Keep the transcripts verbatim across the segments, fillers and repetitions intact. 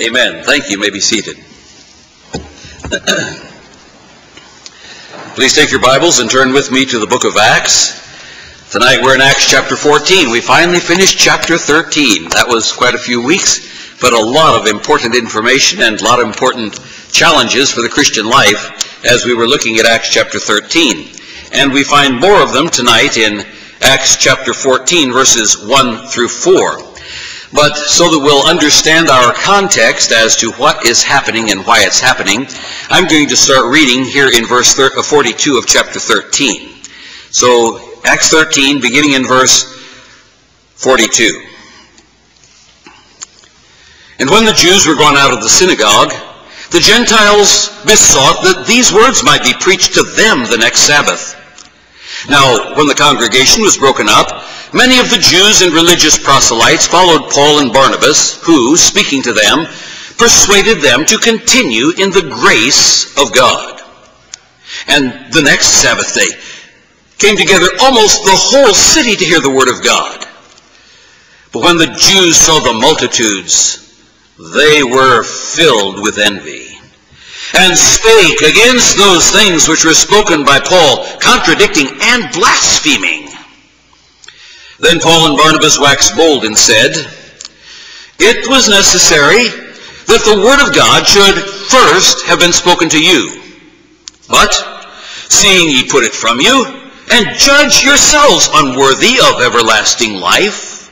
Amen. Thank you. You may be seated. Please take your Bibles and turn with me to the book of Acts. Tonight we're in Acts chapter fourteen. We finally finished chapter thirteen. That was quite a few weeks, but a lot of important information and a lot of important challenges for the Christian life as we were looking at Acts chapter thirteen. And we find more of them tonight in Acts chapter fourteen, verses one through four. But so that we'll understand our context as to what is happening and why it's happening, I'm going to start reading here in verse forty-two of chapter thirteen. So Acts thirteen, beginning in verse forty-two. And when the Jews were gone out of the synagogue, the Gentiles besought that these words might be preached to them the next Sabbath. Now, when the congregation was broken up, many of the Jews and religious proselytes followed Paul and Barnabas, who, speaking to them, persuaded them to continue in the grace of God. And the next Sabbath day came together almost the whole city to hear the word of God. But when the Jews saw the multitudes, they were filled with envy, and spake against those things which were spoken by Paul, contradicting and blaspheming. Then Paul and Barnabas waxed bold and said, "It was necessary that the word of God should first have been spoken to you. But seeing ye put it from you, and judge yourselves unworthy of everlasting life,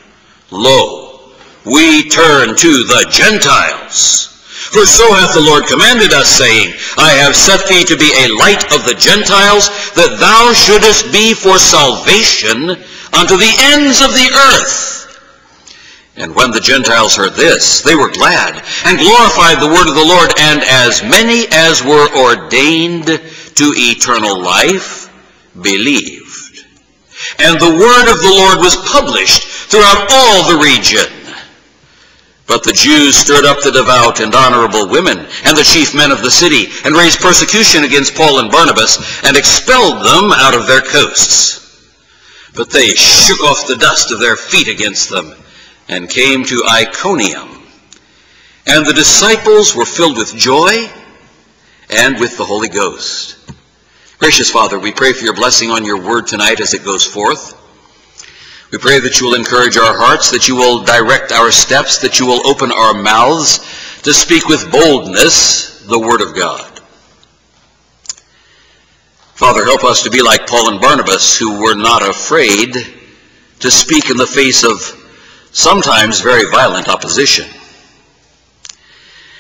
lo, we turn to the Gentiles. For so hath the Lord commanded us, saying, I have set thee to be a light of the Gentiles, that thou shouldest be for salvation unto the ends of the earth." And when the Gentiles heard this, they were glad, and glorified the word of the Lord, and as many as were ordained to eternal life believed. And the word of the Lord was published throughout all the region. But the Jews stirred up the devout and honorable women and the chief men of the city, and raised persecution against Paul and Barnabas, and expelled them out of their coasts. But they shook off the dust of their feet against them, and came to Iconium. And the disciples were filled with joy and with the Holy Ghost. Gracious Father, we pray for your blessing on your word tonight as it goes forth. We pray that you will encourage our hearts, that you will direct our steps, that you will open our mouths to speak with boldness the word of God. Father, help us to be like Paul and Barnabas, who were not afraid to speak in the face of sometimes very violent opposition.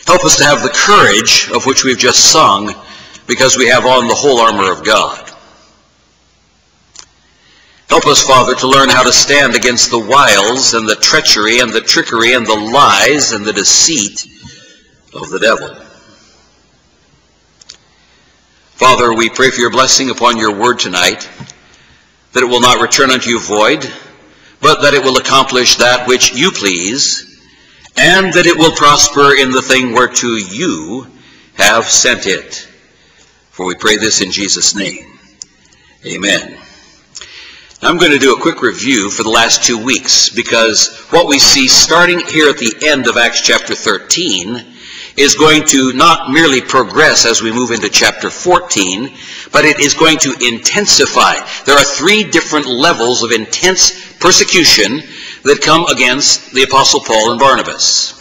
Help us to have the courage of which we've just sung, because we have on the whole armor of God. Help us, Father, to learn how to stand against the wiles and the treachery and the trickery and the lies and the deceit of the devil. Father, we pray for your blessing upon your word tonight, that it will not return unto you void, but that it will accomplish that which you please, and that it will prosper in the thing whereto you have sent it. For we pray this in Jesus' name. Amen. I'm going to do a quick review for the last two weeks, because what we see starting here at the end of Acts chapter thirteen is going to not merely progress as we move into chapter fourteen, but it is going to intensify. There are three different levels of intense persecution that come against the Apostle Paul and Barnabas.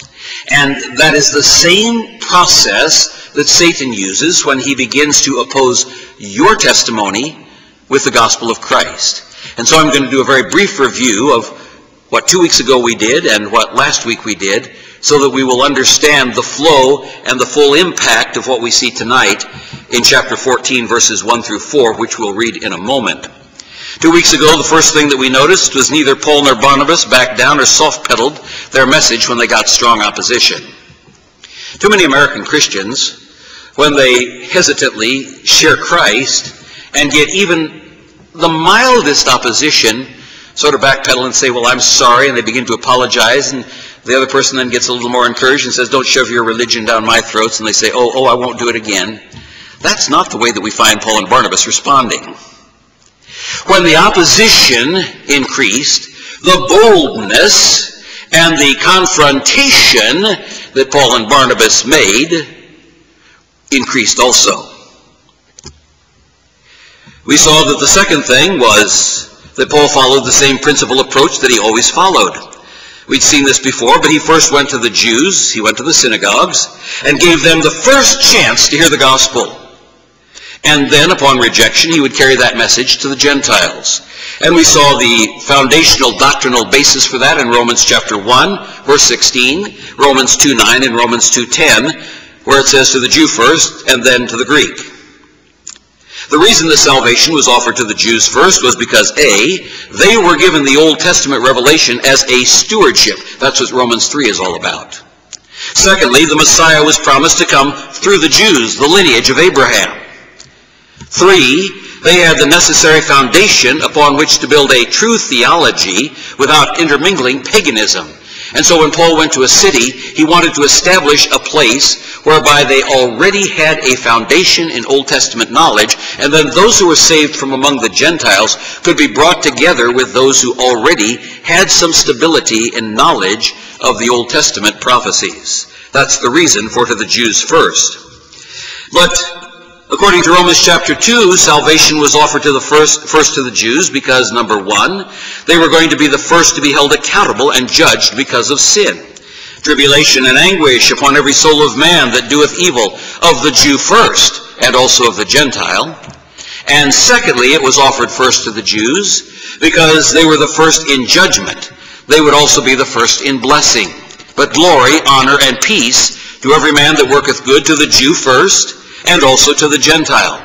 And that is the same process that Satan uses when he begins to oppose your testimony with the gospel of Christ. And so I'm going to do a very brief review of what two weeks ago we did and what last week we did, so that we will understand the flow and the full impact of what we see tonight in chapter fourteen, verses one through four, which we'll read in a moment. Two weeks ago, the first thing that we noticed was neither Paul nor Barnabas backed down or soft-pedaled their message when they got strong opposition. Too many American Christians, when they hesitantly share Christ and get even the mildest opposition, sort of backpedal and say, well, I'm sorry, and they begin to apologize, and the other person then gets a little more encouraged and says, don't shove your religion down my throats, and they say, oh, oh, I won't do it again. That's not the way that we find Paul and Barnabas responding. When the opposition increased, the boldness and the confrontation that Paul and Barnabas made increased also. We saw that the second thing was that Paul followed the same principal approach that he always followed. We'd seen this before, but he first went to the Jews, he went to the synagogues, and gave them the first chance to hear the gospel. And then, upon rejection, he would carry that message to the Gentiles. And we saw the foundational doctrinal basis for that in Romans chapter one, verse sixteen, Romans two nine, and Romans two ten, where it says to the Jew first, and then to the Greek. The reason that salvation was offered to the Jews first was because, A, they were given the Old Testament revelation as a stewardship. That's what Romans three is all about. Secondly, the Messiah was promised to come through the Jews, the lineage of Abraham. Three, they had the necessary foundation upon which to build a true theology without intermingling paganism. And so when Paul went to a city, he wanted to establish a place whereby they already had a foundation in Old Testament knowledge, and then those who were saved from among the Gentiles could be brought together with those who already had some stability in knowledge of the Old Testament prophecies. That's the reason for to the Jews first. But according to Romans chapter two, salvation was offered to the first, first to the Jews because, number one, they were going to be the first to be held accountable and judged because of sin. Tribulation and anguish upon every soul of man that doeth evil, of the Jew first, and also of the Gentile. And secondly, it was offered first to the Jews because they were the first in judgment. They would also be the first in blessing. But glory, honor, and peace to every man that worketh good, to the Jew first, and also to the Gentile.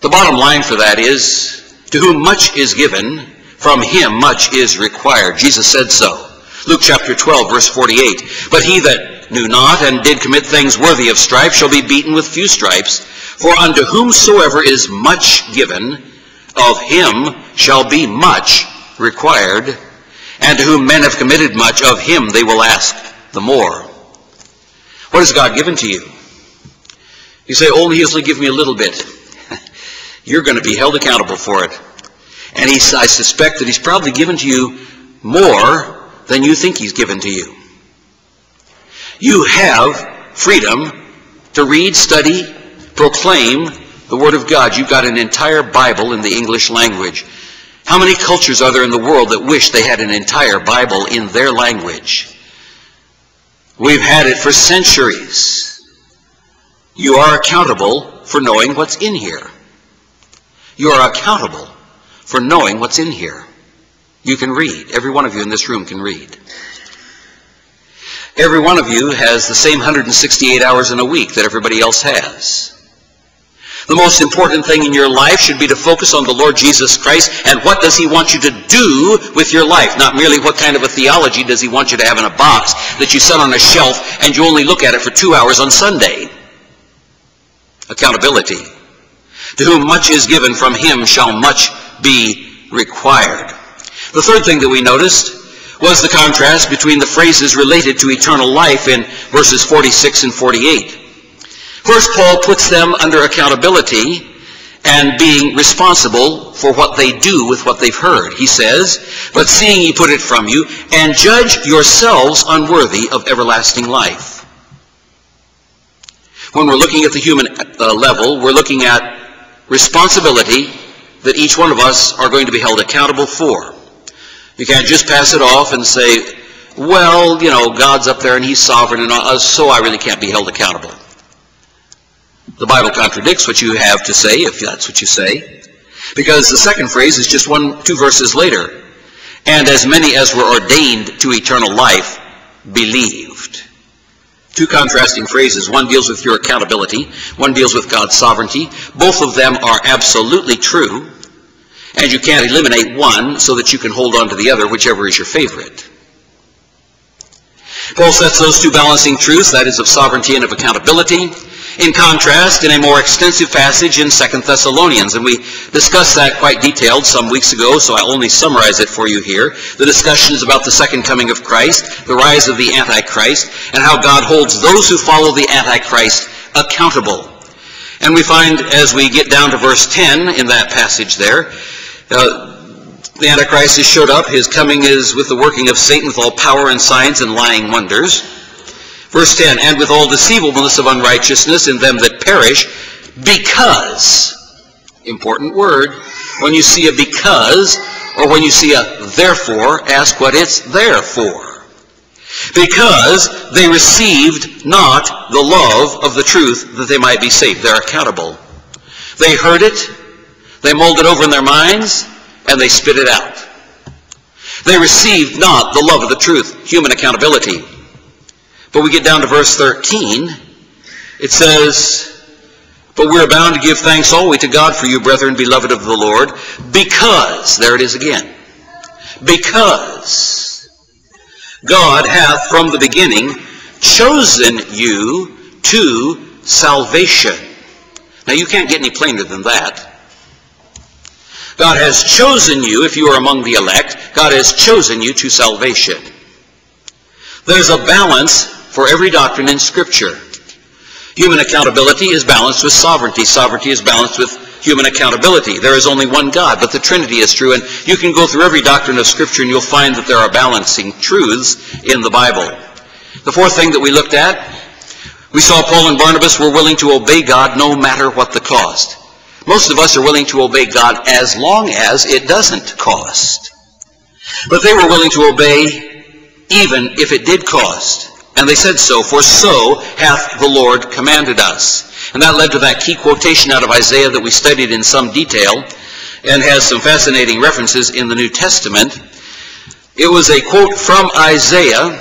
The bottom line for that is, to whom much is given, from him much is required. Jesus said so. Luke chapter twelve, verse forty-eight, But he that knew not, and did commit things worthy of strife, shall be beaten with few stripes. For unto whomsoever is much given, of him shall be much required. And to whom men have committed much, of him they will ask the more. What has God given to you? You say, only he's going to give me a little bit. You're going to be held accountable for it. And he, I suspect that he's probably given to you more than you think he's given to you. You have freedom to read, study, proclaim the Word of God. You've got an entire Bible in the English language. How many cultures are there in the world that wish they had an entire Bible in their language? We've had it for centuries. You are accountable for knowing what's in here. You are accountable for knowing what's in here. You can read. Every one of you in this room can read. Every one of you has the same one hundred sixty-eight hours in a week that everybody else has. The most important thing in your life should be to focus on the Lord Jesus Christ and what does he want you to do with your life, not merely what kind of a theology does he want you to have in a box that you set on a shelf and you only look at it for two hours on Sunday. Accountability. To whom much is given, from him shall much be required. The third thing that we noticed was the contrast between the phrases related to eternal life in verses forty-six and forty-eight. First, Paul puts them under accountability and being responsible for what they do with what they've heard. He says, But seeing ye put it from you, and judge yourselves unworthy of everlasting life. When we're looking at the human uh, level, we're looking at responsibility that each one of us are going to be held accountable for. You can't just pass it off and say, well, you know, God's up there and he's sovereign, and uh, so I really can't be held accountable. The Bible contradicts what you have to say, if that's what you say, because the second phrase is just one, two verses later. And as many as were ordained to eternal life believed. Two contrasting phrases. One deals with your accountability. One deals with God's sovereignty. Both of them are absolutely true, and you can't eliminate one so that you can hold on to the other, whichever is your favorite. Paul sets those two balancing truths, that is, of sovereignty and of accountability, in contrast in a more extensive passage in Second Thessalonians, and we discussed that quite detailed some weeks ago, so I'll only summarize it for you here. The discussion is about the second coming of Christ, the rise of the Antichrist, and how God holds those who follow the Antichrist accountable. And we find, as we get down to verse ten in that passage there, uh, the Antichrist has showed up. His coming is with the working of Satan with all power and signs and lying wonders. Verse ten, and with all deceivableness of unrighteousness in them that perish, because, important word, when you see a because, or when you see a therefore, ask what it's there for. Because they received not the love of the truth that they might be saved. They're accountable. They heard it, they mulled it over in their minds, and they spit it out. They received not the love of the truth, human accountability. But we get down to verse thirteen. It says, but we're bound to give thanks always to God for you, brethren, beloved of the Lord, because, there it is again, because God hath from the beginning chosen you to salvation. Now, you can't get any plainer than that. God has chosen you, if you are among the elect, God has chosen you to salvation. There's a balance for every doctrine in Scripture. Human accountability is balanced with sovereignty. Sovereignty is balanced with human accountability. There is only one God, but the Trinity is true. And you can go through every doctrine of Scripture and you'll find that there are balancing truths in the Bible. The fourth thing that we looked at, we saw Paul and Barnabas were willing to obey God no matter what the cost. Most of us are willing to obey God as long as it doesn't cost. But they were willing to obey even if it did cost. And they said so, for so hath the Lord commanded us. And that led to that key quotation out of Isaiah that we studied in some detail and has some fascinating references in the New Testament. It was a quote from Isaiah,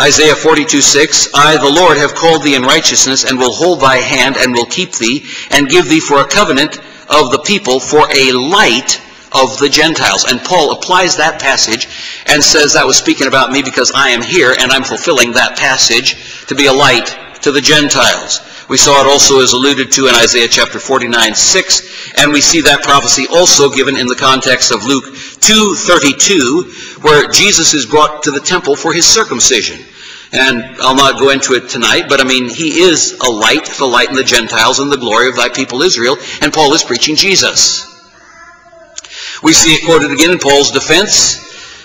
Isaiah forty-two six, I, the Lord, have called thee in righteousness, and will hold thy hand, and will keep thee, and give thee for a covenant of the people, for a light of the Gentiles. And Paul applies that passage and says that was speaking about me because I am here and I'm fulfilling that passage to be a light to the Gentiles. We saw it also as alluded to in Isaiah chapter forty-nine six, and we see that prophecy also given in the context of Luke two thirty-two, where Jesus is brought to the temple for his circumcision. And I'll not go into it tonight, but I mean, he is a light, the light in the Gentiles, and the glory of thy people Israel, and Paul is preaching Jesus. We see it quoted again in Paul's defense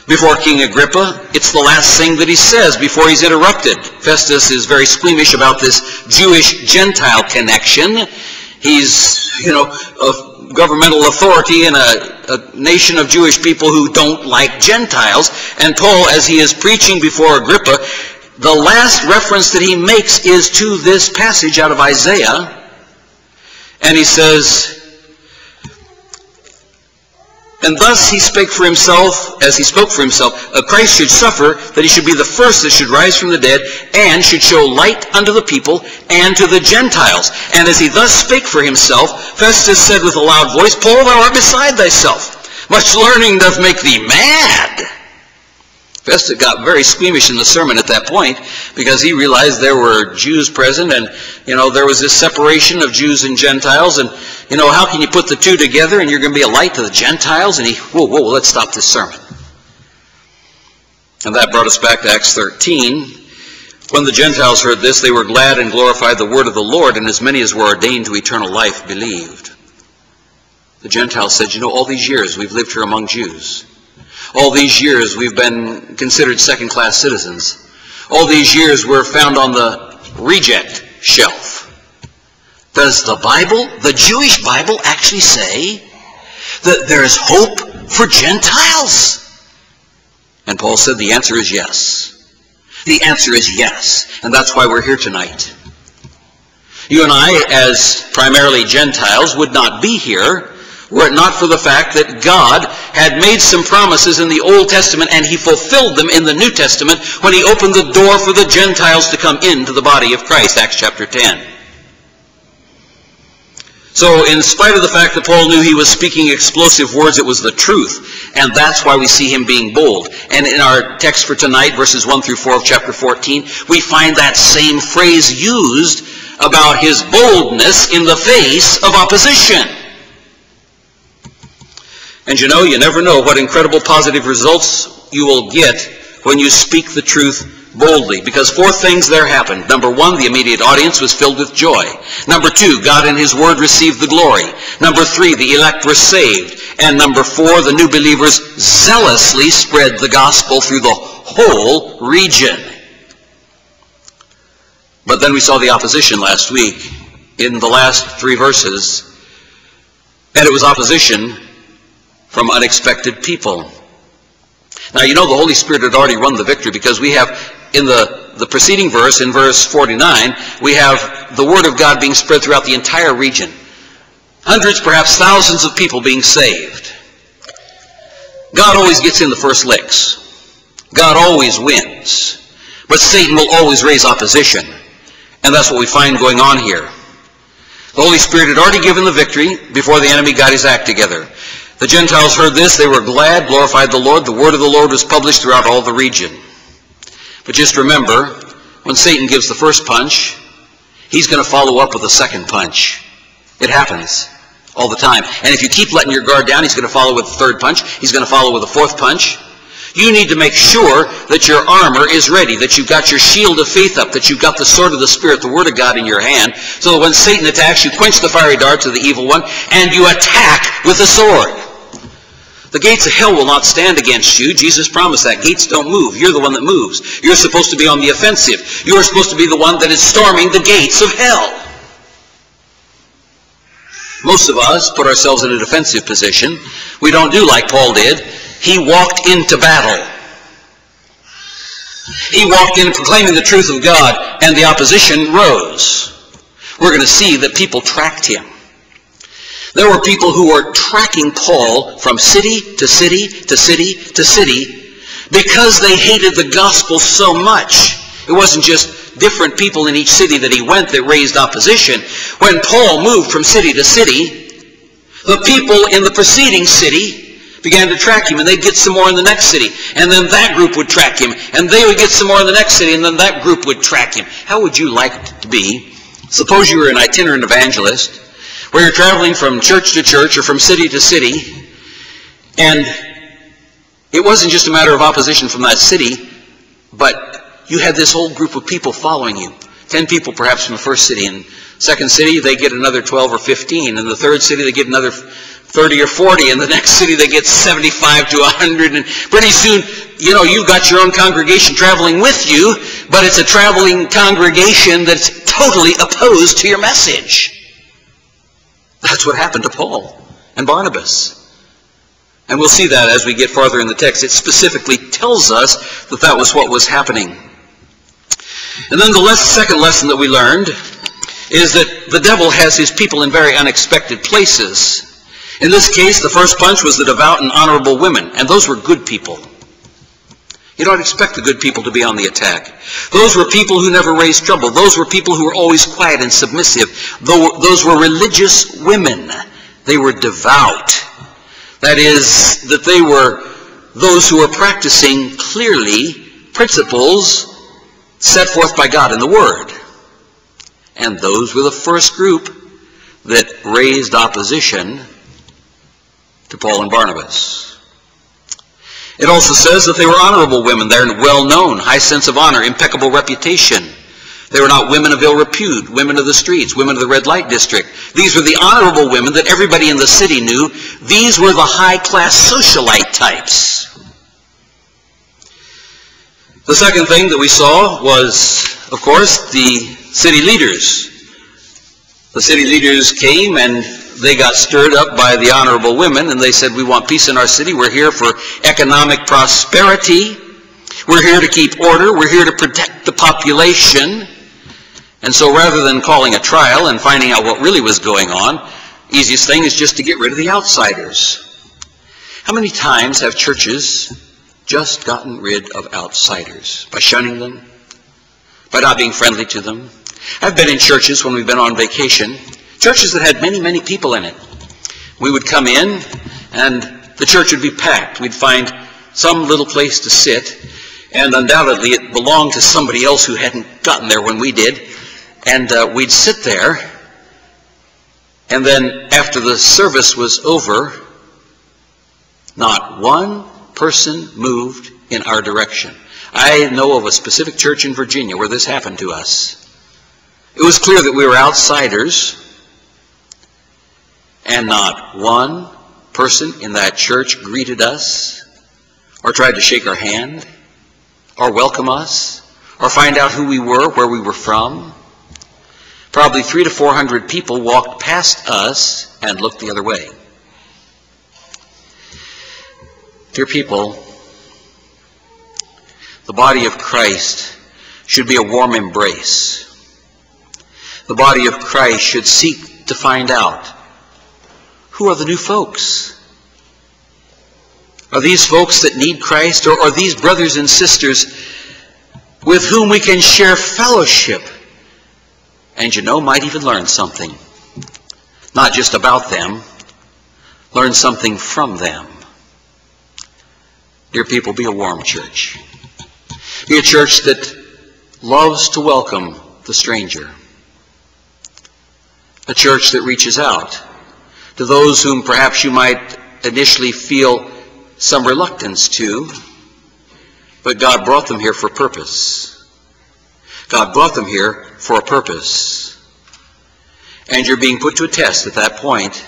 before King Agrippa. It's the last thing that he says before he's interrupted. Festus is very squeamish about this Jewish-Gentile connection. He's, you know, of governmental authority in a, a nation of Jewish people who don't like Gentiles. And Paul, as he is preaching before Agrippa, the last reference that he makes is to this passage out of Isaiah. And he says, and thus he spake for himself, as he spoke for himself, a Christ should suffer, that he should be the first that should rise from the dead, and should show light unto the people, and to the Gentiles. And as he thus spake for himself, Festus said with a loud voice, Paul, thou art beside thyself. Much learning doth make thee mad. Festus got very squeamish in the sermon at that point, because he realized there were Jews present, and, you know, there was this separation of Jews and Gentiles, and, you know, how can you put the two together, and you're going to be a light to the Gentiles? And he, whoa, whoa, let's stop this sermon. And that brought us back to Acts thirteen. When the Gentiles heard this, they were glad and glorified the word of the Lord, and as many as were ordained to eternal life believed. The Gentiles said, you know, all these years we've lived here among Jews. All these years we've been considered second-class citizens. All these years we're found on the reject shelf. Does the Bible, the Jewish Bible, actually say that there is hope for Gentiles? And Paul said the answer is yes. The answer is yes, and that's why we're here tonight. You and I, as primarily Gentiles, would not be here were it not for the fact that God had made some promises in the Old Testament and he fulfilled them in the New Testament when he opened the door for the Gentiles to come into the body of Christ, Acts chapter ten. So in spite of the fact that Paul knew he was speaking explosive words, it was the truth, and that's why we see him being bold. And in our text for tonight, verses one through four of chapter fourteen, we find that same phrase used about his boldness in the face of opposition. And you know, you never know what incredible positive results you will get when you speak the truth boldly. Because four things there happened. Number one, the immediate audience was filled with joy. Number two, God and his word received the glory. Number three, the elect were saved. And number four, the new believers zealously spread the gospel through the whole region. But then we saw the opposition last week in the last three verses, and it was opposition from unexpected people. Now, you know the Holy Spirit had already won the victory, because we have in the, the preceding verse, in verse forty-nine, we have the Word of God being spread throughout the entire region. Hundreds, perhaps thousands of people being saved. God always gets in the first licks. God always wins. But Satan will always raise opposition. And that's what we find going on here. The Holy Spirit had already given the victory before the enemy got his act together. The Gentiles heard this. They were glad, glorified the Lord. The word of the Lord was published throughout all the region. But just remember, when Satan gives the first punch, he's going to follow up with a second punch. It happens all the time. And if you keep letting your guard down, he's going to follow with a third punch. He's going to follow with a fourth punch. You need to make sure that your armor is ready, that you've got your shield of faith up, that you've got the sword of the Spirit, the Word of God, in your hand, so that when Satan attacks, you quench the fiery darts of the evil one, and you attack with the sword. The gates of hell will not stand against you. Jesus promised that. Gates don't move. You're the one that moves. You're supposed to be on the offensive. You're supposed to be the one that is storming the gates of hell. Most of us put ourselves in a defensive position. We don't do like Paul did. He walked into battle. He walked in proclaiming the truth of God, and the opposition rose. We're going to see that people tracked him. There were people who were tracking Paul from city to city to city to city because they hated the gospel so much. It wasn't just different people in each city that he went that raised opposition. When Paul moved from city to city, the people in the preceding city began to track him, and they'd get some more in the next city, and then that group would track him, and they would get some more in the next city, and then that group would track him. How would you like to be? Suppose you were an itinerant evangelist, where you're traveling from church to church or from city to city, and it wasn't just a matter of opposition from that city, but you had this whole group of people following you. Ten people perhaps from the first city, and second city they get another twelve or fifteen, and the third city they get another thirty or forty, in the next city they get seventy-five to a hundred, and pretty soon, you know, you've got your own congregation traveling with you, but it's a traveling congregation that's totally opposed to your message. That's what happened to Paul and Barnabas. And we'll see that as we get farther in the text. It specifically tells us that that was what was happening. And then the less, second lesson that we learned is that the devil has his people in very unexpected places. In this case, the first punch was the devout and honorable women, and those were good people. You don't expect the good people to be on the attack. Those were people who never raised trouble. Those were people who were always quiet and submissive. Those were religious women. They were devout. That is, that they were those who were practicing clearly principles set forth by God in the Word. And those were the first group that raised opposition to Paul and Barnabas. It also says that they were honorable women. They're well-known, high sense of honor, impeccable reputation. They were not women of ill repute, women of the streets, women of the red light district. These were the honorable women that everybody in the city knew. These were the high-class socialite types. The second thing that we saw was, of course, the city leaders. The city leaders came, and they got stirred up by the honorable women, and they said, we want peace in our city. We're here for economic prosperity. We're here to keep order. We're here to protect the population. And so rather than calling a trial and finding out what really was going on, easiest thing is just to get rid of the outsiders. How many times have churches just gotten rid of outsiders? By shunning them? By not being friendly to them? I've been in churches when we've been on vacation, churches that had many, many people in it. We would come in, and the church would be packed. We'd find some little place to sit, and undoubtedly it belonged to somebody else who hadn't gotten there when we did. And uh, we'd sit there, and then after the service was over, not one person moved in our direction. I know of a specific church in Virginia where this happened to us. It was clear that we were outsiders, and not one person in that church greeted us, or tried to shake our hand, or welcome us, or find out who we were, where we were from. Probably three to four hundred people walked past us and looked the other way. Dear people, the body of Christ should be a warm embrace. The body of Christ should seek to find out, who are the new folks? Are these folks that need Christ, or are these brothers and sisters with whom we can share fellowship? And you know, might even learn something. Not just about them, learn something from them. Dear people, be a warm church. Be a church that loves to welcome the stranger. A church that reaches out to those whom perhaps you might initially feel some reluctance to, but God brought them here for a purpose. God brought them here for a purpose. And you're being put to a test at that point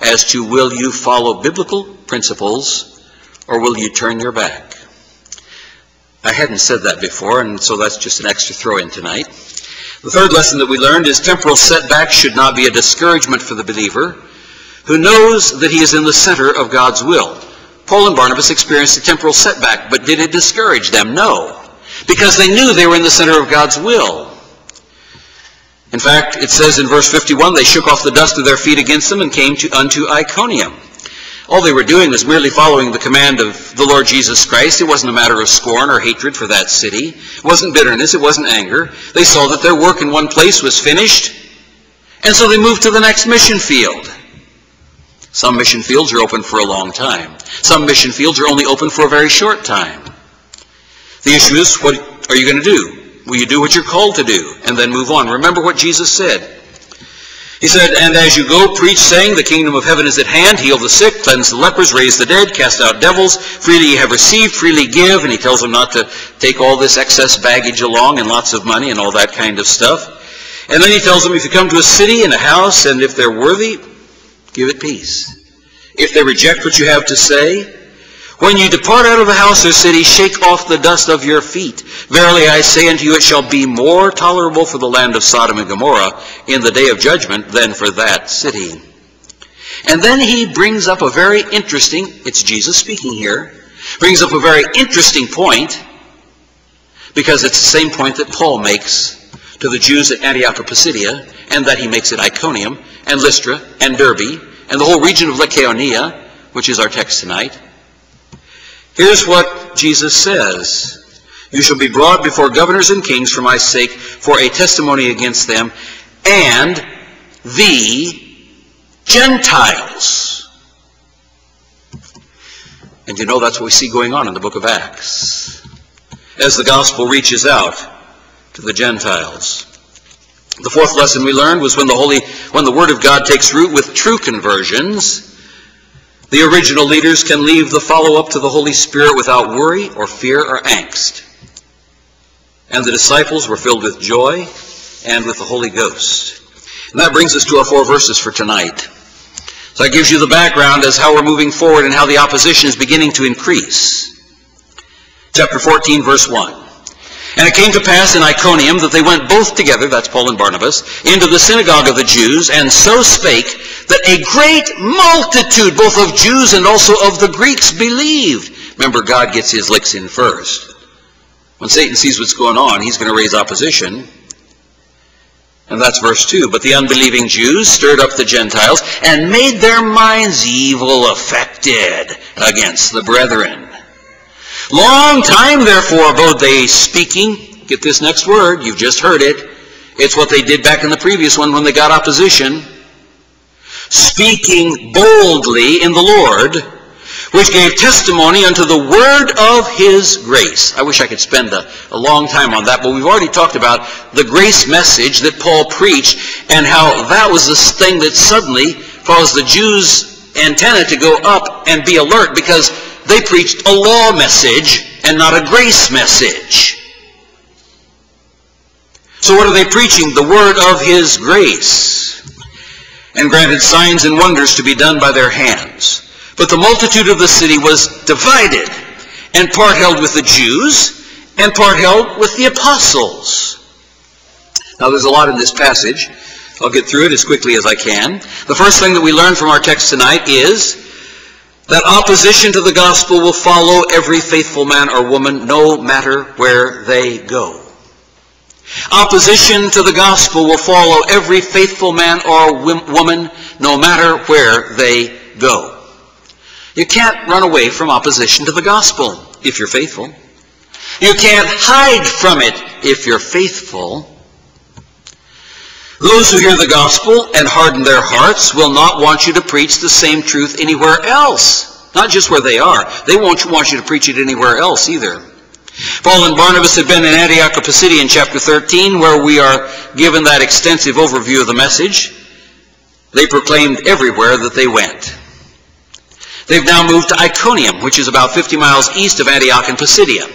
as to, will you follow biblical principles, or will you turn your back? I hadn't said that before, and so that's just an extra throw-in tonight. The third lesson that we learned is temporal setbacks should not be a discouragement for the believer who knows that he is in the center of God's will. Paul and Barnabas experienced a temporal setback, but did it discourage them? No, because they knew they were in the center of God's will. In fact, it says in verse fifty-one, they shook off the dust of their feet against them and came to, unto Iconium. All they were doing was merely following the command of the Lord Jesus Christ. It wasn't a matter of scorn or hatred for that city. It wasn't bitterness. It wasn't anger. They saw that their work in one place was finished, and so they moved to the next mission field. Some mission fields are open for a long time. Some mission fields are only open for a very short time. The issue is, what are you going to do? Will you do what you're called to do and then move on? Remember what Jesus said. He said, and as you go, preach, saying, the kingdom of heaven is at hand. Heal the sick, cleanse the lepers, raise the dead, cast out devils. Freely you have received, freely give. And he tells them not to take all this excess baggage along and lots of money and all that kind of stuff. And then he tells them, if you come to a city and a house, and if they're worthy, give it peace. If they reject what you have to say, when you depart out of the house or city, shake off the dust of your feet. Verily I say unto you, it shall be more tolerable for the land of Sodom and Gomorrah in the day of judgment than for that city. And then he brings up a very interesting, it's Jesus speaking here, brings up a very interesting point, because it's the same point that Paul makes to the Jews at Antioch of Pisidia, and that he makes at Iconium, and Lystra, and Derbe, and the whole region of Lycaonia, which is our text tonight. Here's what Jesus says. You shall be brought before governors and kings for my sake, for a testimony against them, and the Gentiles. And you know, that's what we see going on in the book of Acts, as the gospel reaches out to the Gentiles. The fourth lesson we learned was when the Holy, when the Word of God takes root with true conversions, the original leaders can leave the follow-up to the Holy Spirit without worry or fear or angst. And the disciples were filled with joy and with the Holy Ghost. And that brings us to our four verses for tonight. So that gives you the background as how we're moving forward and how the opposition is beginning to increase. Chapter fourteen, verse one. And it came to pass in Iconium that they went both together, that's Paul and Barnabas, into the synagogue of the Jews, and so spake that a great multitude, both of Jews and also of the Greeks, believed. Remember, God gets his licks in first. When Satan sees what's going on, he's going to raise opposition. And that's verse two. But the unbelieving Jews stirred up the Gentiles and made their minds evil affected against the brethren. Long time, therefore, abode they speaking. Get this next word. You've just heard it. It's what they did back in the previous one when they got opposition. Speaking boldly in the Lord, which gave testimony unto the word of his grace. I wish I could spend a, a long time on that, but we've already talked about the grace message that Paul preached and how that was this thing that suddenly caused the Jews' antenna to go up and be alert, because they preached a law message and not a grace message. So what are they preaching? The word of his grace. And granted signs and wonders to be done by their hands. But the multitude of the city was divided, and part held with the Jews, and part held with the apostles. Now, there's a lot in this passage. I'll get through it as quickly as I can. The first thing that we learn from our text tonight is that opposition to the gospel will follow every faithful man or woman, no matter where they go. Opposition to the gospel will follow every faithful man or woman, no matter where they go. You can't run away from opposition to the gospel if you're faithful. You can't hide from it if you're faithful. Those who hear the gospel and harden their hearts will not want you to preach the same truth anywhere else. Not just where they are. They won't want you to preach it anywhere else either. Paul and Barnabas had been in Antioch of Pisidia in chapter thirteen, where we are given that extensive overview of the message. They proclaimed everywhere that they went. They've now moved to Iconium, which is about fifty miles east of Antioch and Pisidia.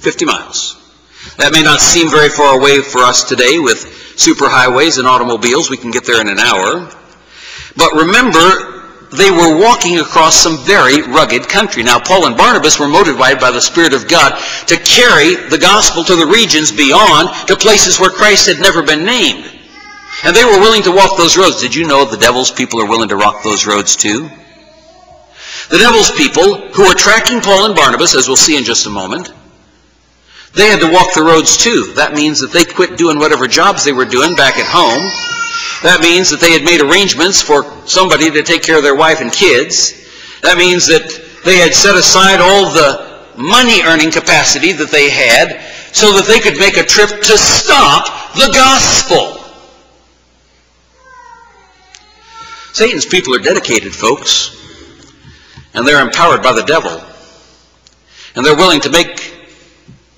fifty miles. That may not seem very far away for us today with superhighways and automobiles. We can get there in an hour. But remember, they were walking across some very rugged country. Now, Paul and Barnabas were motivated by the Spirit of God to carry the gospel to the regions beyond, to places where Christ had never been named. And they were willing to walk those roads. Did you know the devil's people are willing to walk those roads too? The devil's people, who were tracking Paul and Barnabas, as we'll see in just a moment, they had to walk the roads too. That means that they quit doing whatever jobs they were doing back at home. That means that they had made arrangements for somebody to take care of their wife and kids. That means that they had set aside all the money-earning capacity that they had so that they could make a trip to stop the gospel. Satan's people are dedicated, folks, and they're empowered by the devil, and they're willing to make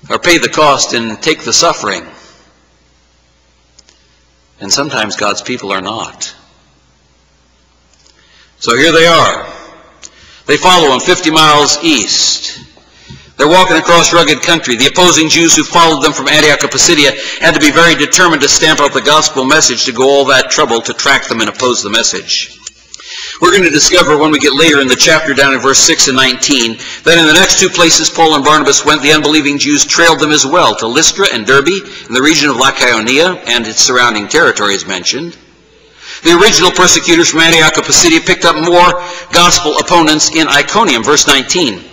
or pay the cost and take the suffering. And sometimes God's people are not. So here they are. They follow him fifty miles east. They're walking across rugged country. The opposing Jews who followed them from Antioch of Pisidia had to be very determined to stamp out the gospel message, to go all that trouble to track them and oppose the message. We're going to discover when we get later in the chapter, down in verse six and nineteen, that in the next two places Paul and Barnabas went, the unbelieving Jews trailed them as well, to Lystra and Derbe, in the region of Lycaonia and its surrounding territories mentioned. The original persecutors from Antioch of Pisidia picked up more gospel opponents in Iconium, verse nineteen.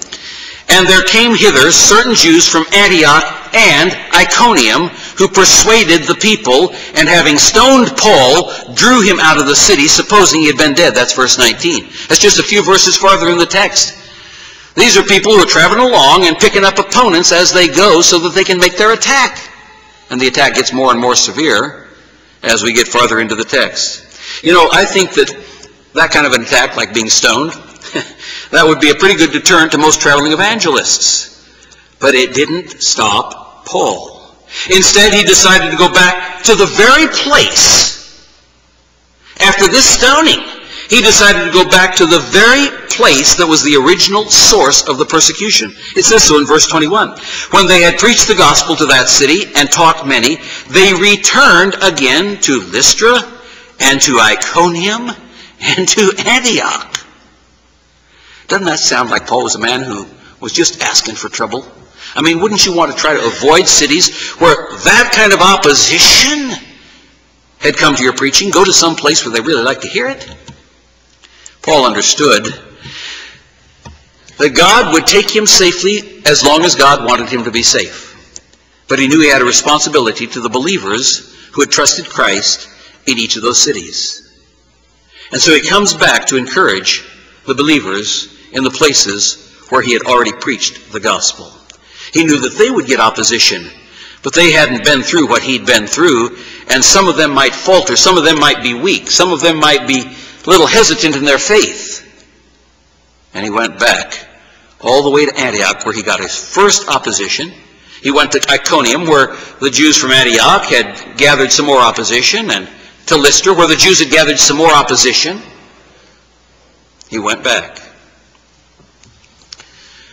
And there came hither certain Jews from Antioch and Iconium, who persuaded the people, and having stoned Paul, drew him out of the city, supposing he had been dead. That's verse nineteen. That's just a few verses farther in the text. These are people who are traveling along and picking up opponents as they go so that they can make their attack. And the attack gets more and more severe as we get farther into the text. You know, I think that that kind of an attack, like being stoned, that would be a pretty good deterrent to most traveling evangelists. But it didn't stop Paul. Instead, he decided to go back to the very place. After this stoning, he decided to go back to the very place that was the original source of the persecution. It says so in verse twenty-one. When they had preached the gospel to that city and taught many, they returned again to Lystra and to Iconium and to Antioch. Doesn't that sound like Paul was a man who was just asking for trouble? I mean, wouldn't you want to try to avoid cities where that kind of opposition had come to your preaching? Go to some place where they really like to hear it. Paul understood that God would take him safely as long as God wanted him to be safe. But he knew he had a responsibility to the believers who had trusted Christ in each of those cities. And so he comes back to encourage the believers in the places where he had already preached the gospel. He knew that they would get opposition, but they hadn't been through what he'd been through, and some of them might falter, some of them might be weak, some of them might be a little hesitant in their faith. And he went back all the way to Antioch, where he got his first opposition. He went to Iconium, where the Jews from Antioch had gathered some more opposition, and to Lystra, where the Jews had gathered some more opposition. He went back.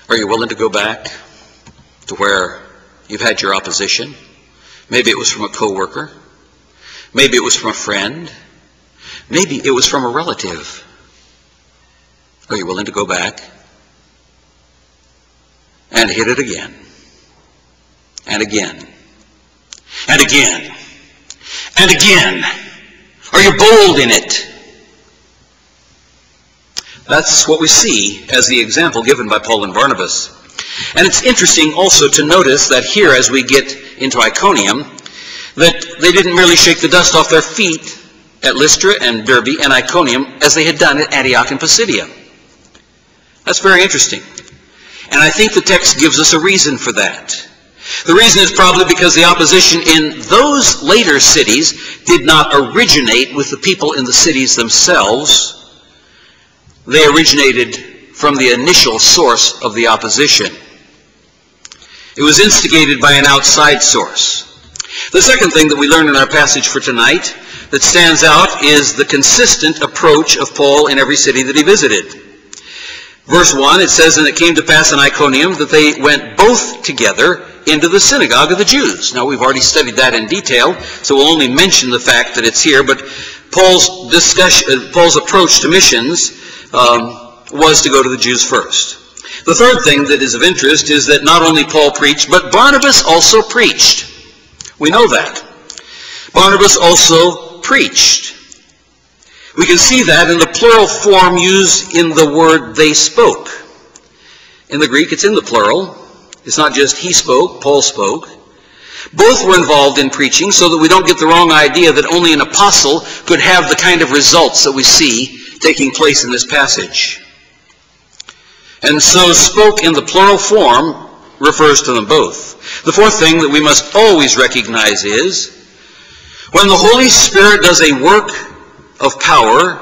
Are you willing to go back to where you've had your opposition? Maybe it was from a co-worker. Maybe it was from a friend. Maybe it was from a relative. Are you willing to go back and hit it again and again and again? and again? Are you bold in it? That's what we see as the example given by Paul and Barnabas. And it's interesting also to notice that here, as we get into Iconium, that they didn't merely shake the dust off their feet at Lystra and Derbe and Iconium as they had done at Antioch and Pisidia. That's very interesting. And I think the text gives us a reason for that. The reason is probably because the opposition in those later cities did not originate with the people in the cities themselves. They originated from the initial source of the opposition. It was instigated by an outside source. The second thing that we learn in our passage for tonight that stands out is the consistent approach of Paul in every city that he visited. Verse one, it says, "And it came to pass in Iconium that they went both together into the synagogue of the Jews." Now, we've already studied that in detail, so we'll only mention the fact that it's here, but Paul's discussion, Paul's approach to missions um, was to go to the Jews first. The third thing that is of interest is that not only Paul preached, but Barnabas also preached. We know that. Barnabas also preached. We can see that in the plural form used in the word "they spoke." In the Greek, it's in the plural. It's not just he spoke, Paul spoke. Both were involved in preaching, so that we don't get the wrong idea that only an apostle could have the kind of results that we see taking place in this passage. And so "spoke" in the plural form refers to them both. The fourth thing that we must always recognize is when the Holy Spirit does a work of power,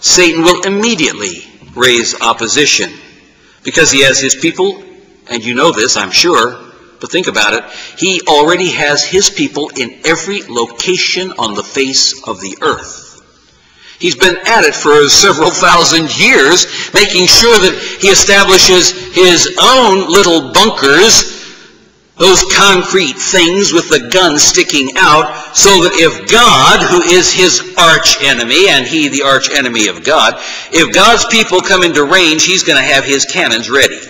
Satan will immediately raise opposition because he has his people. And you know this, I'm sure, but think about it. He already has his people in every location on the face of the earth. He's been at it for several thousand years, making sure that he establishes his own little bunkers, those concrete things with the gun sticking out, so that if God, who is his arch-enemy, and he the arch-enemy of God, if God's people come into range, he's going to have his cannons ready.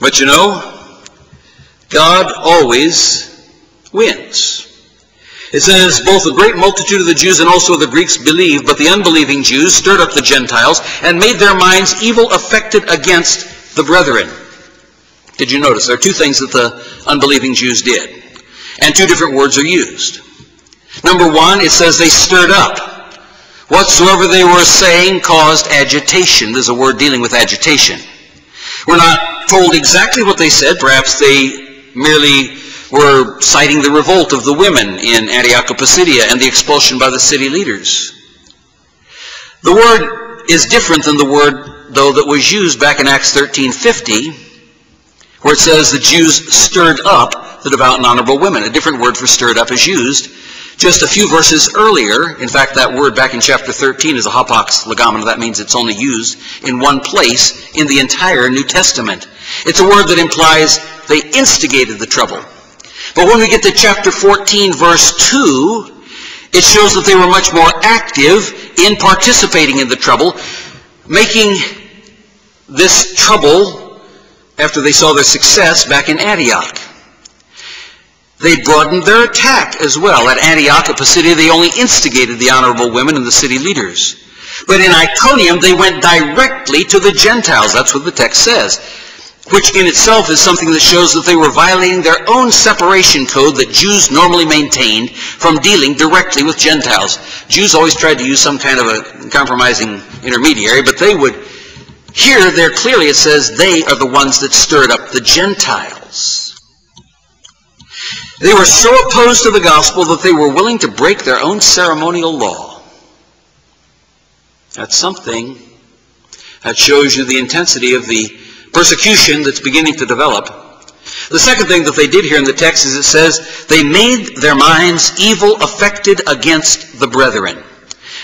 But you know, God always wins. It says, "Both a great multitude of the Jews and also the Greeks believed, but the unbelieving Jews stirred up the Gentiles and made their minds evil affected against the brethren." Did you notice? There are two things that the unbelieving Jews did. And two different words are used. Number one, it says they stirred up. Whatsoever they were saying caused agitation. There's a word dealing with agitation. We're not told exactly what they said. Perhaps they merely were citing the revolt of the women in Antioch of Pisidia and the expulsion by the city leaders. The word is different than the word, though, that was used back in Acts thirteen fifty, where it says the Jews stirred up the devout and honorable women. A different word for stirred up is used just a few verses earlier. In fact, that word back in chapter thirteen is a hapax legomena. That means it's only used in one place in the entire New Testament. It's a word that implies they instigated the trouble. But when we get to chapter fourteen, verse two, it shows that they were much more active in participating in the trouble, making this trouble, after they saw their success back in Antioch. They broadened their attack as well. At Antioch of Pisidia, they only instigated the honorable women and the city leaders. But in Iconium, they went directly to the Gentiles. That's what the text says, which in itself is something that shows that they were violating their own separation code that Jews normally maintained from dealing directly with Gentiles. Jews always tried to use some kind of a compromising intermediary, but they would, here there clearly it says they are the ones that stirred up the Gentiles. They were so opposed to the gospel that they were willing to break their own ceremonial law. That's something that shows you the intensity of the persecution that's beginning to develop. The second thing that they did here in the text is it says they made their minds evil affected against the brethren.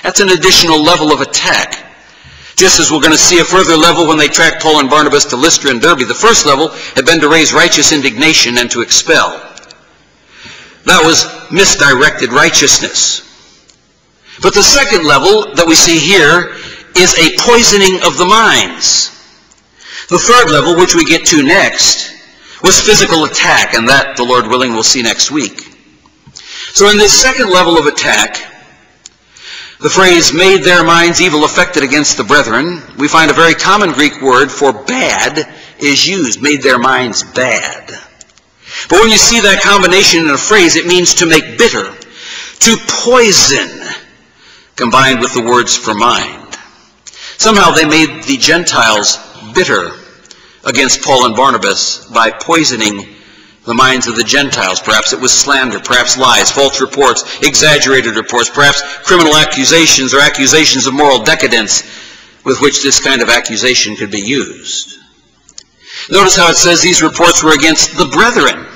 That's an additional level of attack. Just as we're going to see a further level when they track Paul and Barnabas to Lystra and Derbe. The first level had been to raise righteous indignation and to expel. That was misdirected righteousness. But the second level that we see here is a poisoning of the minds. The third level, which we get to next, was physical attack, and that, the Lord willing, we'll see next week. So in this second level of attack, the phrase, made their minds evil affected against the brethren, we find a very common Greek word for bad is used, made their minds bad. But when you see that combination in a phrase, it means to make bitter, to poison, combined with the words for mind. Somehow they made the Gentiles bitter against Paul and Barnabas by poisoning the minds of the Gentiles. Perhaps it was slander, perhaps lies, false reports, exaggerated reports, perhaps criminal accusations or accusations of moral decadence with which this kind of accusation could be used. Notice how it says these reports were against the brethren.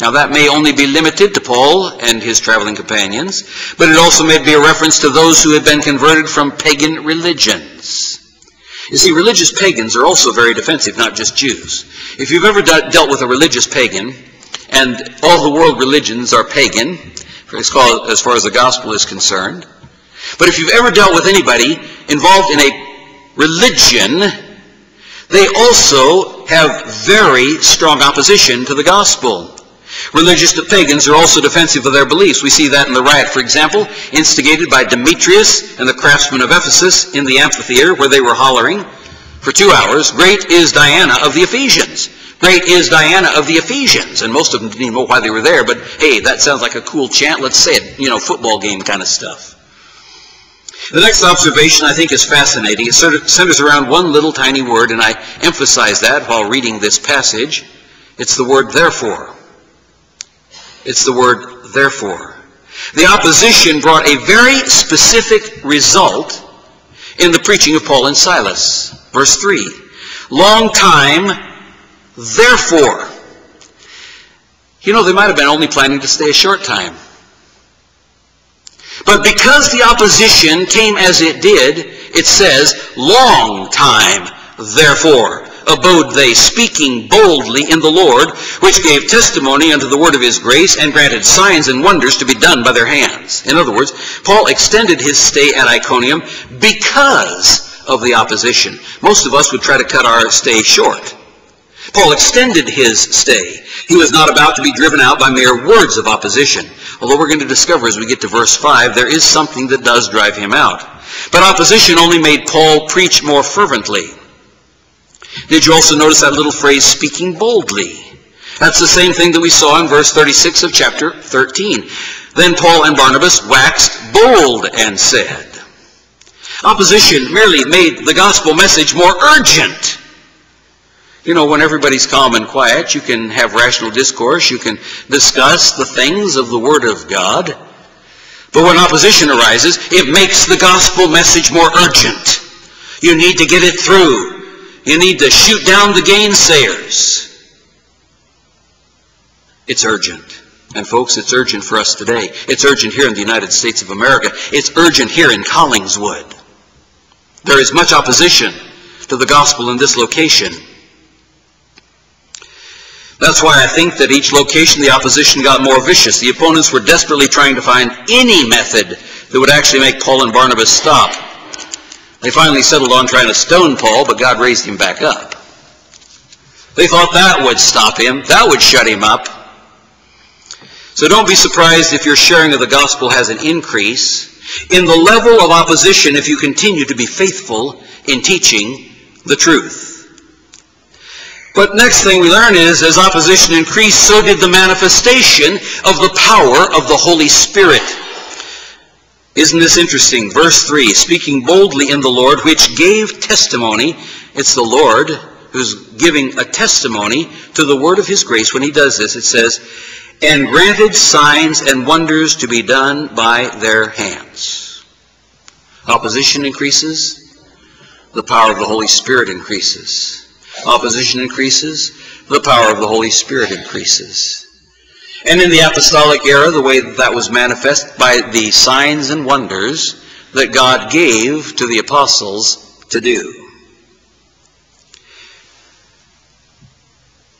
Now that may only be limited to Paul and his traveling companions, but it also may be a reference to those who had been converted from pagan religions. You see, religious pagans are also very defensive, not just Jews. If you've ever de- dealt with a religious pagan, and all the world religions are pagan, as far as, far as the gospel is concerned, but if you've ever dealt with anybody involved in a religion, they also have very strong opposition to the gospel. Religious pagans are also defensive of their beliefs. We see that in the riot, for example, instigated by Demetrius and the craftsmen of Ephesus in the amphitheater where they were hollering for two hours, "Great is Diana of the Ephesians. Great is Diana of the Ephesians." And most of them didn't even know why they were there, but hey, that sounds like a cool chant. Let's say it, you know, football game kind of stuff. The next observation, I think, is fascinating. It sort of centers around one little tiny word, and I emphasize that while reading this passage. It's the word therefore. It's the word therefore. The opposition brought a very specific result in the preaching of Paul and Silas. Verse three, long time, therefore. You know, they might have been only planning to stay a short time. But because the opposition came as it did, it says, long time, therefore, abode they, speaking boldly in the Lord, which gave testimony unto the word of his grace, and granted signs and wonders to be done by their hands. In other words, Paul extended his stay at Iconium because of the opposition. Most of us would try to cut our stay short. Paul extended his stay. He was not about to be driven out by mere words of opposition. Although we're going to discover as we get to verse five, there is something that does drive him out. But opposition only made Paul preach more fervently. Did you also notice that little phrase, speaking boldly? That's the same thing that we saw in verse thirty-six of chapter thirteen. Then Paul and Barnabas waxed bold and said. Opposition merely made the gospel message more urgent. You know, when everybody's calm and quiet, you can have rational discourse, you can discuss the things of the Word of God. But when opposition arises, it makes the gospel message more urgent. You need to get it through. You need to shoot down the gainsayers. It's urgent. And folks, it's urgent for us today. It's urgent here in the United States of America. It's urgent here in Collingswood. There is much opposition to the gospel in this location. That's why I think that each location the opposition got more vicious. The opponents were desperately trying to find any method that would actually make Paul and Barnabas stop. They finally settled on trying to stone Paul, but God raised him back up. They thought that would stop him, that would shut him up. So don't be surprised if your sharing of the gospel has an increase in the level of opposition if you continue to be faithful in teaching the truth. But next thing we learn is, as opposition increased, so did the manifestation of the power of the Holy Spirit. Isn't this interesting? Verse three, speaking boldly in the Lord, which gave testimony. It's the Lord who's giving a testimony to the word of his grace when he does this. It says, and granted signs and wonders to be done by their hands. Opposition increases, the power of the Holy Spirit increases. Opposition increases, the power of the Holy Spirit increases. And in the apostolic era, the way that, that was manifest by the signs and wonders that God gave to the apostles to do.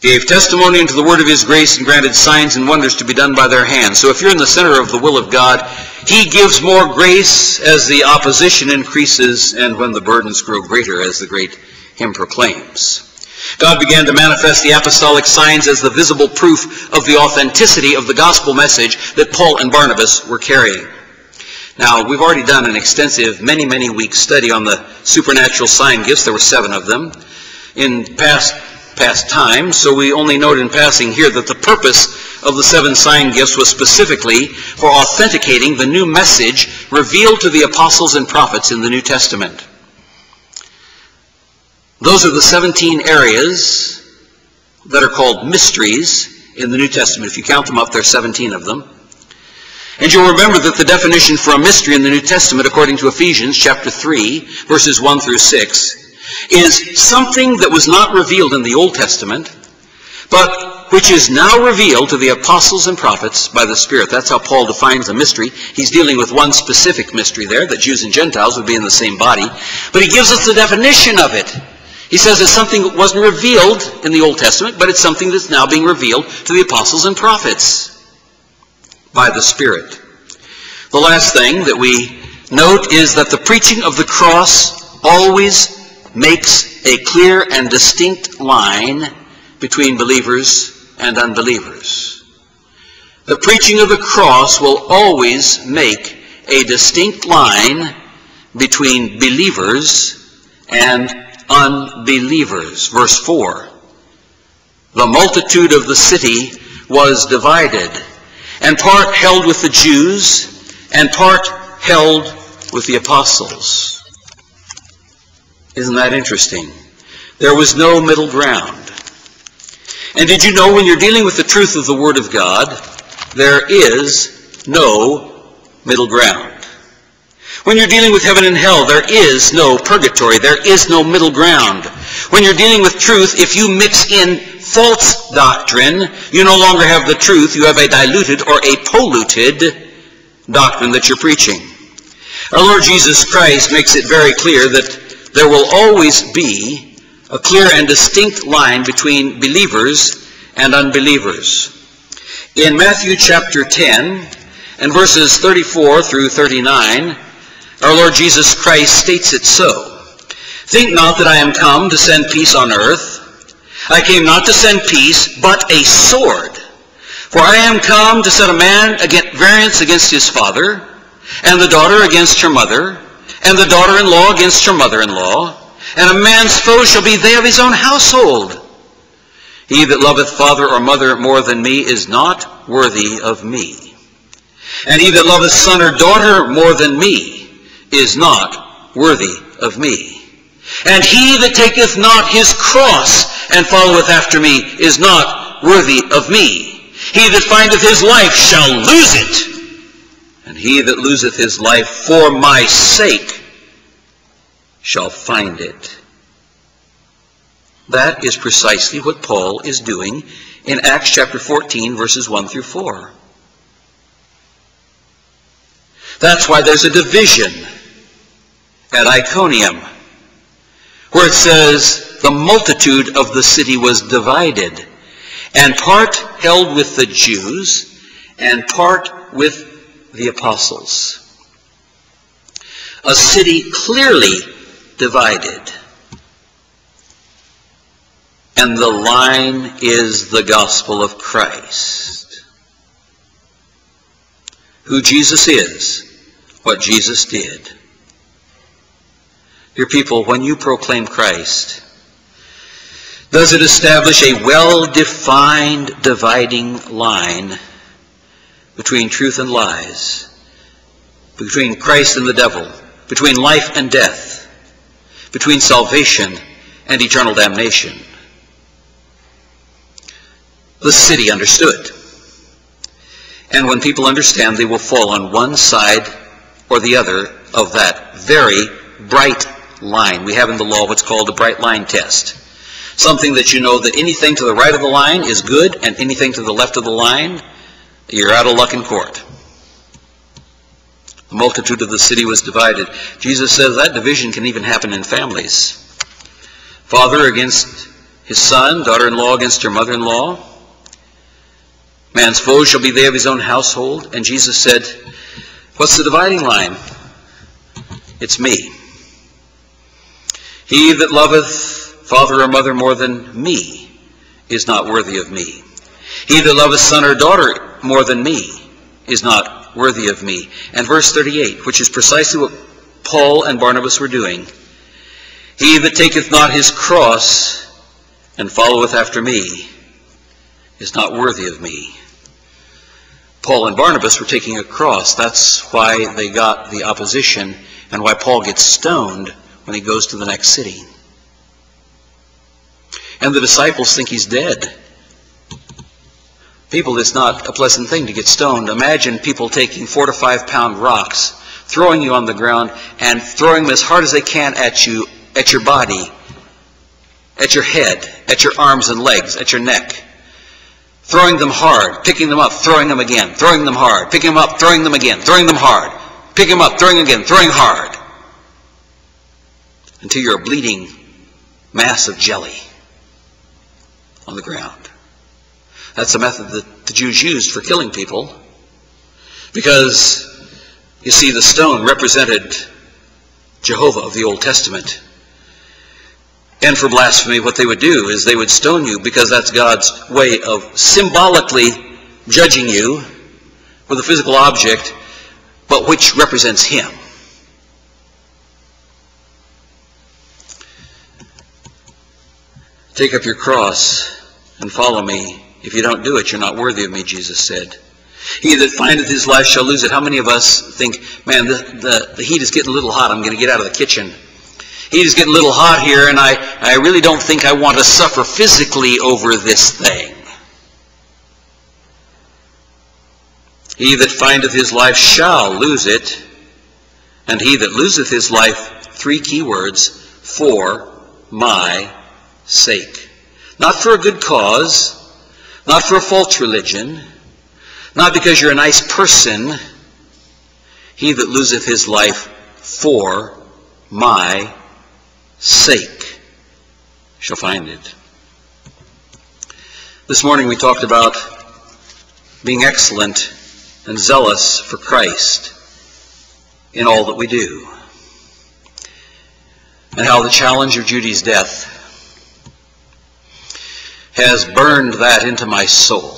Gave testimony unto the word of his grace and granted signs and wonders to be done by their hands. So if you're in the center of the will of God, he gives more grace as the opposition increases and when the burdens grow greater, as the great hymn proclaims. God began to manifest the apostolic signs as the visible proof of the authenticity of the gospel message that Paul and Barnabas were carrying. Now, we've already done an extensive, many, many week study on the supernatural sign gifts. There were seven of them in past past times, so we only note in passing here that the purpose of the seven sign gifts was specifically for authenticating the new message revealed to the apostles and prophets in the New Testament. Those are the seventeen areas that are called mysteries in the New Testament. If you count them up, there are seventeen of them. And you'll remember that the definition for a mystery in the New Testament, according to Ephesians chapter three, verses one through six, is something that was not revealed in the Old Testament, but which is now revealed to the apostles and prophets by the Spirit. That's how Paul defines a mystery. He's dealing with one specific mystery there, that Jews and Gentiles would be in the same body. But he gives us the definition of it. He says it's something that wasn't revealed in the Old Testament, but it's something that's now being revealed to the apostles and prophets by the Spirit. The last thing that we note is that the preaching of the cross always makes a clear and distinct line between believers and unbelievers. The preaching of the cross will always make a distinct line between believers and unbelievers. Verse four, the multitude of the city was divided, and part held with the Jews, and part held with the apostles. Isn't that interesting? There was no middle ground. And did you know, when you're dealing with the truth of the Word of God, there is no middle ground. When you're dealing with heaven and hell, there is no purgatory. There is no middle ground. When you're dealing with truth, if you mix in false doctrine, you no longer have the truth. You have a diluted or a polluted doctrine that you're preaching. Our Lord Jesus Christ makes it very clear that there will always be a clear and distinct line between believers and unbelievers. In Matthew chapter ten and verses thirty-four through thirty-nine, our Lord Jesus Christ states it so. Think not that I am come to send peace on earth. I came not to send peace, but a sword. For I am come to set a man at variance against his father, and the daughter against her mother, and the daughter-in-law against her mother-in-law. And a man's foe shall be they of his own household. He that loveth father or mother more than me is not worthy of me. And he that loveth son or daughter more than me is not worthy of me. And he that taketh not his cross and followeth after me is not worthy of me. He that findeth his life shall lose it, and he that loseth his life for my sake shall find it. That is precisely what Paul is doing in Acts chapter fourteen, verses one through four. That's why there's a division at Iconium, where it says, the multitude of the city was divided, and part held with the Jews, and part with the apostles. A city clearly divided. And the line is the gospel of Christ. Who Jesus is, what Jesus did. Dear people, when you proclaim Christ, does it establish a well-defined dividing line between truth and lies, between Christ and the devil, between life and death, between salvation and eternal damnation? The city understood. And when people understand, they will fall on one side or the other of that very bright line. We have in the law what's called a bright line test. Something that you know that anything to the right of the line is good, and anything to the left of the line, you're out of luck in court. The multitude of the city was divided. Jesus says that division can even happen in families. Father against his son, daughter-in-law against her mother-in-law. Man's foe shall be they of his own household. And Jesus said, what's the dividing line? It's me. He that loveth father or mother more than me is not worthy of me. He that loveth son or daughter more than me is not worthy of me. And verse thirty-eight, which is precisely what Paul and Barnabas were doing, he that taketh not his cross and followeth after me is not worthy of me. Paul and Barnabas were taking a cross. That's why they got the opposition and why Paul gets stoned when he goes to the next city. And the disciples think he's dead. People, it's not a pleasant thing to get stoned. Imagine people taking four to five pound rocks, throwing you on the ground, and throwing them as hard as they can at you, at your body, at your head, at your arms and legs, at your neck. Throwing them hard, picking them up, throwing them again, throwing them hard, picking them up, throwing them again, throwing them hard, picking them up, throwing them again, throwing hard, until you're a bleeding mass of jelly on the ground. That's the method that the Jews used for killing people, because, you see, the stone represented Jehovah of the Old Testament. And for blasphemy, what they would do is they would stone you, because that's God's way of symbolically judging you with a physical object, but which represents him. Take up your cross and follow me. If you don't do it, you're not worthy of me, Jesus said. He that findeth his life shall lose it. How many of us think, man, the, the, the heat is getting a little hot, I'm going to get out of the kitchen. Heat is getting a little hot here, and I, I really don't think I want to suffer physically over this thing. He that findeth his life shall lose it, and he that loseth his life, three key words, for my sake. Not for a good cause. Not for a false religion, not because you're a nice person. He that loseth his life for my sake shall find it. This morning we talked about being excellent and zealous for Christ in all that we do, and how the challenge of Judy's death has burned that into my soul.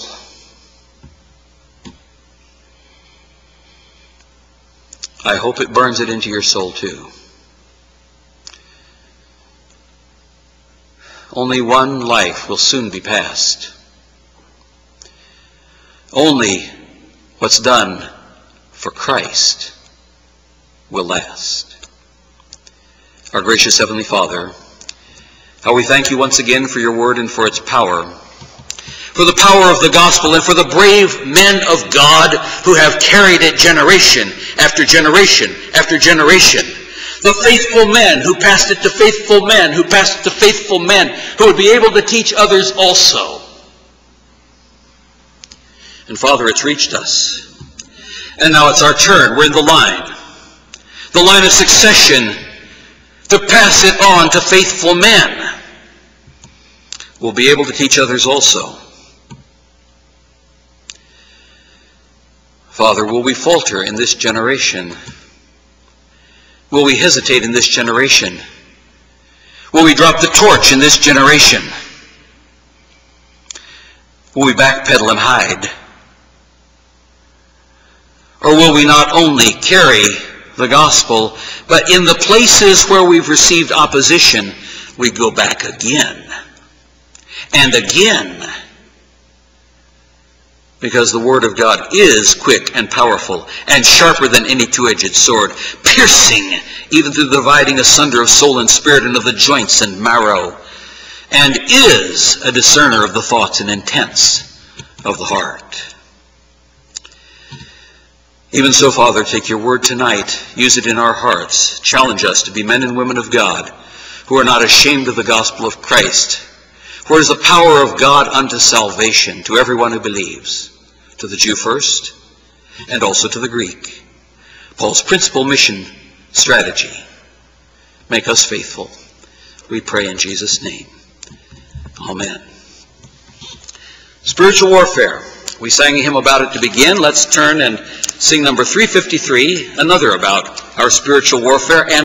I hope it burns it into your soul too. Only one life will soon be passed. Only what's done for Christ will last. Our gracious Heavenly Father, how we thank you once again for your word and for its power, for the power of the gospel and for the brave men of God who have carried it generation after generation after generation. The faithful men who passed it to faithful men, who passed it to faithful men, who would be able to teach others also. And Father, it's reached us. And now it's our turn. We're in the line. The line of succession to pass it on to faithful men. We'll be able to teach others also. Father, will we falter in this generation? Will we hesitate in this generation? Will we drop the torch in this generation? Will we backpedal and hide? Or will we not only carry the gospel, but in the places where we've received opposition, we go back again and again, because the word of God is quick and powerful and sharper than any two-edged sword, piercing even to the dividing asunder of soul and spirit and of the joints and marrow, and is a discerner of the thoughts and intents of the heart. Even so, Father, take your word tonight, use it in our hearts, challenge us to be men and women of God who are not ashamed of the gospel of Christ, for it is the power of God unto salvation to everyone who believes, to the Jew first, and also to the Greek. Paul's principal mission strategy, make us faithful. We pray in Jesus' name. Amen. Spiritual warfare. We sang a hymn about it to begin. Let's turn and sing number three fifty-three, another about our spiritual warfare. And